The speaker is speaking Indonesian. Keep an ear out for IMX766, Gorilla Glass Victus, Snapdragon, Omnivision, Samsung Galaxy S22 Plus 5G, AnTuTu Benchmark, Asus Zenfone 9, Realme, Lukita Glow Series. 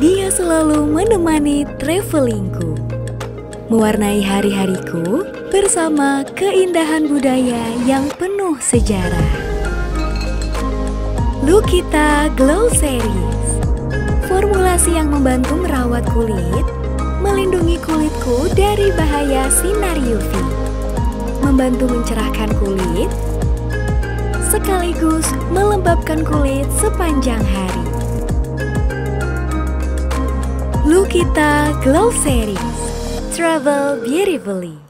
Dia selalu menemani travelingku, mewarnai hari-hariku bersama keindahan budaya yang penuh sejarah. Lukita Glow Series, formulasi yang membantu merawat kulit, melindungi kulitku dari bahaya sinar UV, membantu mencerahkan kulit, sekaligus melembabkan kulit sepanjang hari. Lukita Glow Series, Travel Beautifully.